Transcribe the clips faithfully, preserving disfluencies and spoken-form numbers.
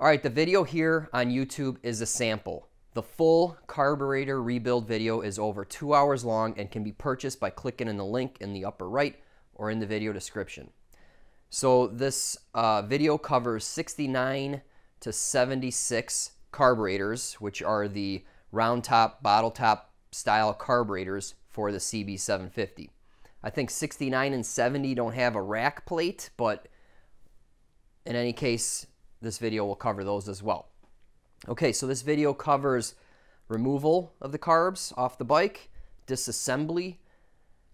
All right, the video here on YouTube is a sample. The full carburetor rebuild video is over two hours long and can be purchased by clicking in the link in the upper right or in the video description. So this uh, video covers sixty-nine to seventy-six carburetors, which are the round top, bottle top style carburetors for the C B seven fifty. I think sixty-nine and seventy don't have a rack plate, but in any case, this video will cover those as well. Okay, so this video covers removal of the carbs off the bike, disassembly,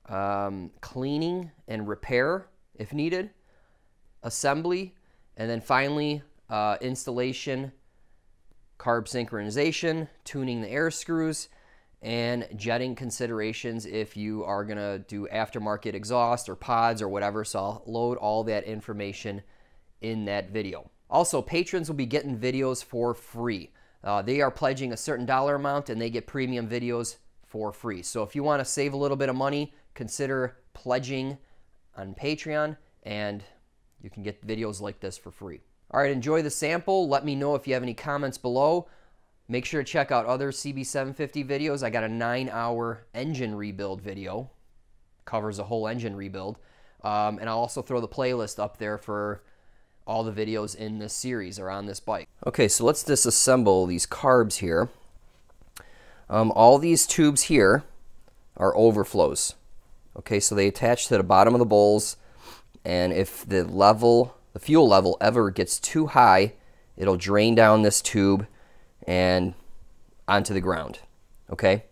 um, cleaning and repair if needed, assembly, and then finally uh, installation, carb synchronization, tuning the air screws, and jetting considerations if you are gonna do aftermarket exhaust or pods or whatever. So I'll load all that information in that video. Also, patrons will be getting videos for free. Uh, they are pledging a certain dollar amount and they get premium videos for free. So if you want to save a little bit of money, consider pledging on Patreon and you can get videos like this for free. All right, enjoy the sample. Let me know if you have any comments below. Make sure to check out other C B seven fifty videos. I got a nine hour engine rebuild video. Covers a whole engine rebuild. Um, and I'll also throw the playlist up there for all the videos in this series are on this bike. Okay, so let's disassemble these carbs here. Um, all these tubes here are overflows. Okay, so they attach to the bottom of the bowls, and if the level, the fuel level ever gets too high, it'll drain down this tube and onto the ground, okay?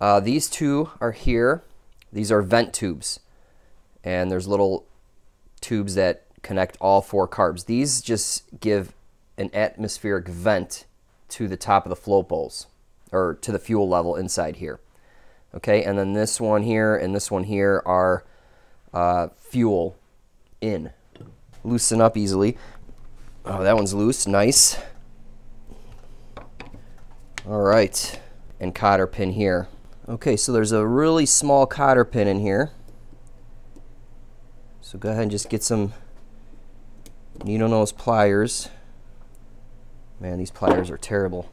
Uh, these two are here. These are vent tubes, and there's little tubes that connect all four carbs. These just give an atmospheric vent to the top of the float bowls, or to the fuel level inside here. Okay, and then this one here and this one here are uh, fuel in. Loosen up easily. Oh, that one's loose, nice. All right, and cotter pin here. Okay, so there's a really small cotter pin in here. So go ahead and just get some needle nose pliers. Man, these pliers are terrible.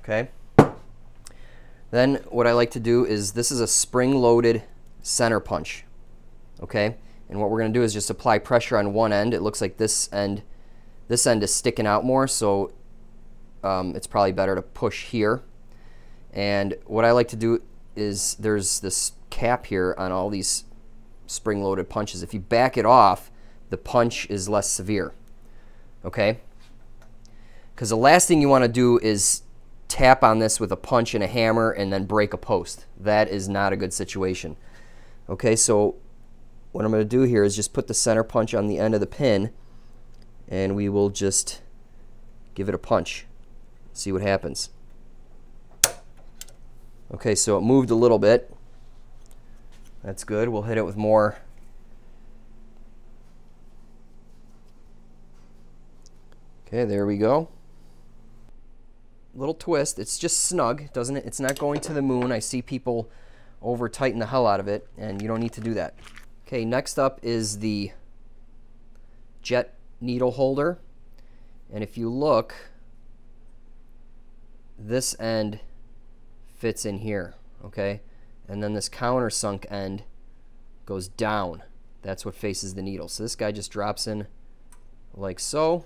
Okay. Then what I like to do is, this is a spring-loaded center punch. Okay. And what we're going to do is just apply pressure on one end. It looks like this end This end is sticking out more, so um, it's probably better to push here. And what I like to do is, there's this cap here on all these spring-loaded punches. If you back it off, the punch is less severe, okay? Because the last thing you want to do is tap on this with a punch and a hammer and then break a post. That is not a good situation. Okay, so what I'm going to do here is just put the center punch on the end of the pin, and we will just give it a punch, see what happens. Okay, so it moved a little bit. That's good. We'll hit it with more. Okay, there we go. Little twist. It's just snug, doesn't it? It's not going to the moon. I see people over tighten the hell out of it, and you don't need to do that. Okay, next up is the jet needle holder, and if you look, this end fits in here, okay, and then this countersunk end goes down. That's what faces the needle. So this guy just drops in like so.